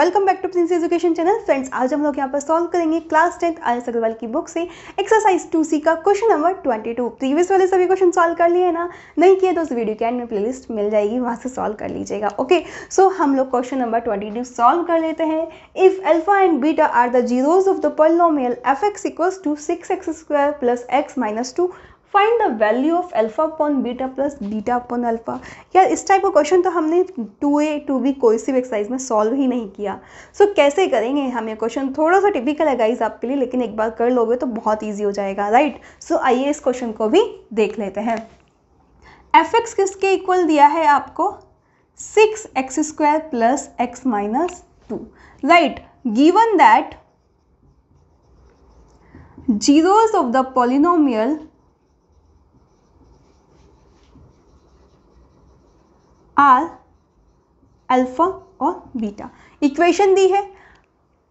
Welcome back to Princess Education channel. Friends, आज हम लोग यहाँ पर सॉल्व करेंगे क्लास 10th आरएस अग्रवाल की बुक से एक्सरसाइज 2C का क्वेश्चन नंबर 22। प्रीवियस वाले सभी क्वेश्चन सॉल्व कर लिए ना, नहीं किए तो उस वीडियो के एंड में प्लेलिस्ट मिल जाएगी, वहाँ से सॉल्व कर लीजिएगा। ओके, सो हम लोग क्वेश्चन नंबर 22 सॉल्व कर लेते हैं। If alpha and beta are the zeros of the polynomial fx equals to 6x2 plus x minus 2, find the value of alpha upon beta plus beta upon alpha. यार, इस type का question तो हमने 2A 2B कोई सी भी exercise में solve ही नहीं किया। सो कैसे करेंगे हम ये क्वेश्चन? थोड़ा सा टिपिकल है गाइस आपके लिए, लेकिन एक बार कर लोगे तो बहुत ईजी हो जाएगा, राइट? सो आइए इस क्वेश्चन को भी देख लेते हैं। fx किसके इक्वल दिया है आपको? 6x2 plus x minus 2, right? Given that zeros of the polynomial are alpha और बीटा। इक्वेशन दी है,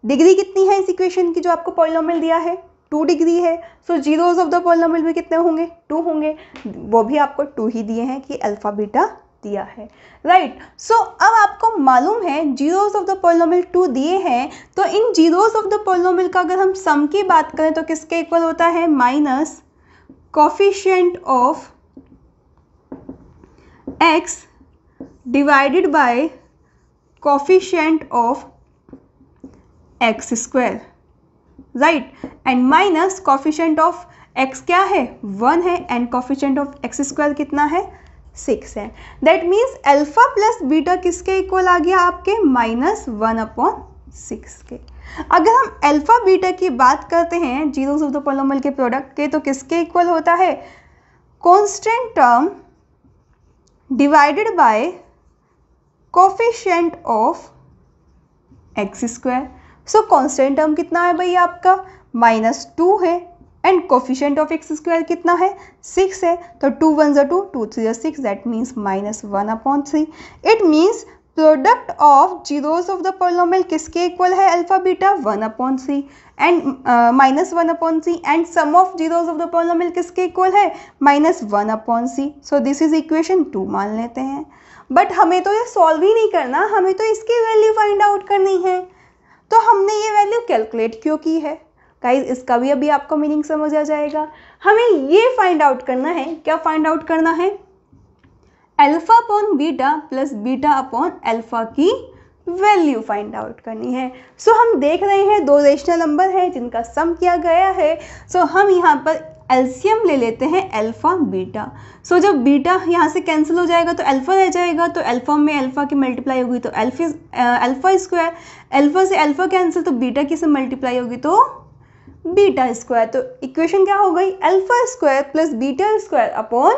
डिग्री कितनी है इस इक्वेशन की जो आपको पॉलिनोमियल दिया है? 2 डिग्री है। So zeros of the polynomial भी कितने होंगे? 2 होंगे। वो भी आपको 2 ही दिए हैं कि अल्फा बीटा दिया है, राइट? सो अब आपको मालूम है जीरोज ऑफ द पॉलिनोमियल 2 दिए हैं, तो इन जीरोज ऑफ द पॉलिनोमियल का अगर हम सम की बात करें तो किसके इक्वल होता है? Minus coefficient of x divided by coefficient of x square, right? And minus coefficient of x क्या है? 1 है। And coefficient of x square कितना है? 6 है। That means alpha plus beta किसके इक्वल आ गया आपके? -1/6 के। अगर हम अल्फा बीटा की बात करते हैं जीरोज ऑफ द पॉलिनोमियल के प्रोडक्ट के, तो किसके इक्वल होता है? Constant term divided by coefficient of x square. So constant term कितना है भाई आपका? -2 है। And coefficient of x square कितना है? 6 है। तो 2 1 2, 2 3 6, that means -1/3। It means product of zeros of the polynomial किसके इक्वल है? Alpha beta 1/3 and -1/3। And sum of zeros of the polynomial किसके इक्वल है? -1/3। सो दिस इज इक्वेशन 2 मान लेते हैं। बट हमें तो ये सॉल्व ही नहीं करना, हमें तो इसकी वैल्यू फाइंड आउट करनी है। तो हमने ये वैल्यू कैलकुलेट क्यों की है गाइज? इसका भी अभी आपको मीनिंग समझ आ जाएगा। हमें ये फाइंड आउट करना है। क्या फाइंड आउट करना है? Alpha upon beta plus beta upon alpha की वैल्यू फाइंड आउट करनी है। सो हम देख रहे हैं 2 रेशनल नंबर हैं जिनका सम किया गया है। सो हम यहाँ पर एलसीएम ले लेते हैं अल्फा बीटा। सो जब बीटा यहाँ से कैंसिल हो जाएगा तो अल्फा रह जाएगा, तो अल्फा में अल्फा की मल्टीप्लाई होगी तो अल्फा स्क्वायर, अल्फा से अल्फा कैंसिल, तो बीटा की से मल्टीप्लाई होगी तो बीटा स्क्वायर। तो इक्वेशन क्या हो गई? Alpha square plus beta square upon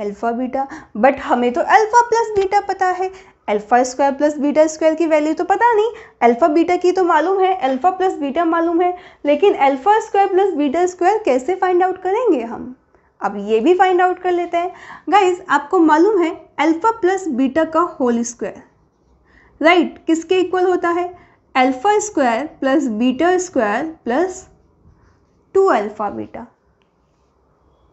alpha beta. But हमें तो अल्फा प्लस बीटा पता है, alpha square plus beta square की वैल्यू तो पता नहीं। अल्फा बीटा की तो मालूम है, अल्फा प्लस बीटा मालूम है, लेकिन alpha square plus beta square कैसे फाइंड आउट करेंगे हम? अब ये भी फाइंड आउट कर लेते हैं गाइज। आपको मालूम है अल्फा प्लस बीटा का होल स्क्वायर, राइट, किसके इक्वल होता है? Alpha square plus beta square plus 2 alpha beta,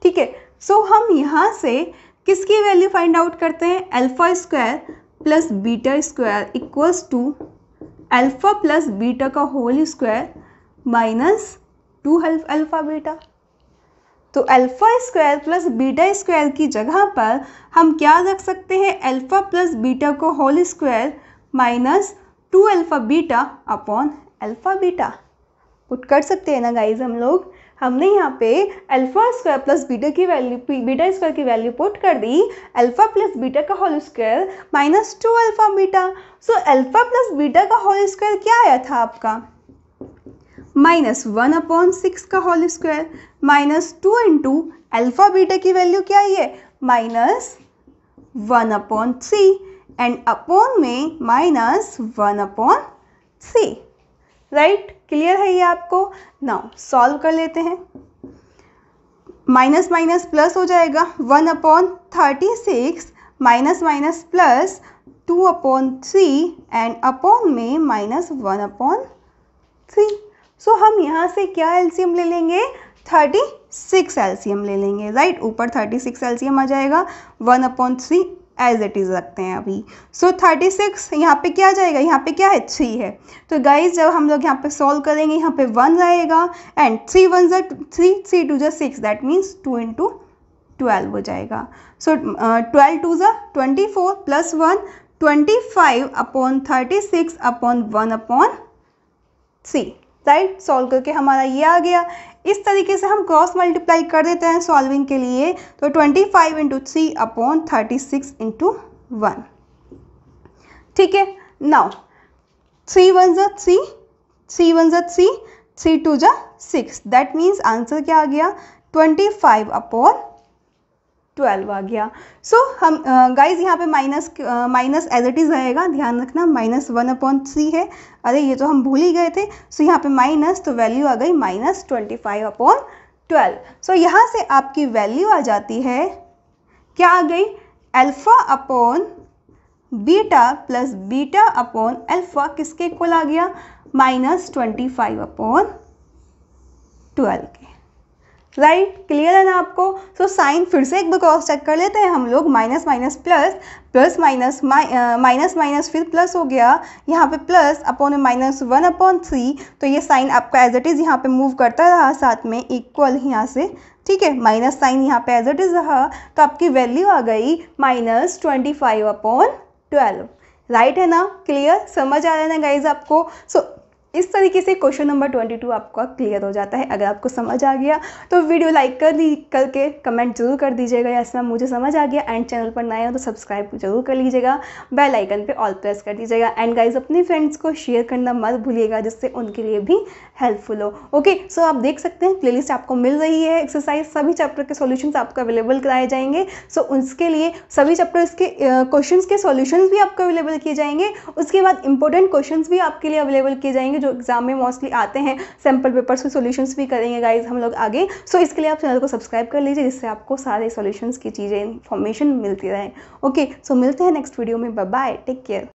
ठीक है? सो हम यहाँ से किसकी वैल्यू फाइंड आउट करते हैं? Alpha square plus beta square equals to alpha plus beta का whole square minus 2 alpha beta. तो alpha square plus beta square की जगह पर हम क्या रख सकते हैं? अल्फा प्लस बीटा को whole square minus 2 alpha beta upon alpha beta put कर सकते हैं ना गाइज हम लोग। हमने यहाँ पे अल्फा स्क्वायर प्लस बीटा की वैल्यू, बीटा स्क्वायर की वैल्यू पुट कर दी, अल्फा प्लस बीटा का whole square minus 2 alpha beta. So alpha plus beta का होल स्क्वायर क्या आया था आपका? -1/6 का whole square minus 2 into alpha beta की वैल्यू क्या आई है? -1/3 एंड अपॉन में -1/3, राइट? क्लियर है ये आपको? नाउ सॉल्व कर लेते हैं। माइनस माइनस प्लस हो जाएगा 1/36 माइनस प्लस 2/3 एंड अपॉन में -1/3। सो हम यहाँ से क्या एलसीएम ले लेंगे? 36 एलसीएम ले लेंगे, राइट? ऊपर 36 एलसीएम आ जाएगा 1/3 एज इट इज़ रखते हैं अभी। सो 36 यहाँ पे क्या जाएगा, यहाँ पे क्या है 3 है। तो गाइज जब हम लोग यहाँ पे सॉल्व करेंगे यहाँ पे 1 रहेगा एंड 3 1 ज़ा 3 3 2 ज़ा 6 दैट मीन्स 2 × 12 हो जाएगा। सो 12 2 ज़ा 24 plus 1 25 upon 36 upon 1 upon 3 right. Solve करके हमारा ये आ गया। इस तरीके से हम क्रॉस मल्टीप्लाई कर देते हैं सॉल्विंग के लिए। तो 25 × 3 अपॉन 36 × 1 ठीक है। नाउ 3 1 ज़ा 3 3 1 ज़ा 3 3 2 ज़ा 6 दैट मीन्स आंसर क्या आ गया 25 अपॉन 12 आ गया। सो हम गाइज यहाँ पे माइनस एज इट इज़ रहेगा, ध्यान रखना -1/3 है। अरे ये तो हम भूल ही गए थे। सो यहाँ पे माइनस तो वैल्यू आ गई -25 अपॉन 12। सो यहाँ से आपकी वैल्यू आ जाती है, क्या आ गई alpha upon beta plus beta upon alpha किसके इक्वल आ गया -25 अपॉन 12 के। राइट, क्लियर है ना आपको। सो साइन फिर से एक बार क्रॉस चेक कर लेते हैं हम लोग। -- प्लस फिर प्लस हो गया, यहाँ पे प्लस अपॉन -1/3। तो ये साइन आपका एज इट इज़ यहाँ पे मूव करता रहा साथ में, इक्वल यहाँ से ठीक है, माइनस साइन यहाँ पे एज इट इज़ रहा। तो आपकी वैल्यू आ गई -25 अपॉन 12 राइट है ना। क्लियर, समझ आ रहा है ना गाइज आपको। इस तरीके से क्वेश्चन नंबर 22 आपका क्लियर हो जाता है। अगर आपको समझ आ गया तो वीडियो लाइक करके कमेंट जरूर कर दीजिएगा, या इसमें मुझे समझ आ गया। एंड चैनल पर नए हो तो सब्सक्राइब जरूर कर लीजिएगा, बेल आइकन पे ऑल प्रेस कर दीजिएगा। एंड गाइज अपने फ्रेंड्स को शेयर करना मत भूलिएगा, जिससे उनके लिए भी हेल्पफुल हो। ओके, सो आप देख सकते हैं प्ले लिस्ट आपको मिल रही है, एक्सरसाइज सभी चैप्टर के सोल्यूशन आपको अवेलेबल कराए जाएंगे। सो उसके लिए सभी चैप्टर के क्वेश्चन के सोल्यूशन भी आपको अवेलेबल किए जाएंगे। उसके बाद इंपॉर्टेंट क्वेश्चन भी आपके लिए अवेलेबल किए जाएंगे जो एग्जाम में मोस्टली आते हैं। सैम्पल पेपर्स के सॉल्यूशंस भी करेंगे गाइज हम लोग आगे। सो इसके लिए आप चैनल को सब्सक्राइब कर लीजिए, जिससे आपको सारे सॉल्यूशंस की चीज़ें, इन्फॉर्मेशन मिलती रहे। ओके, सो मिलते हैं नेक्स्ट वीडियो में। Bye bye, take care.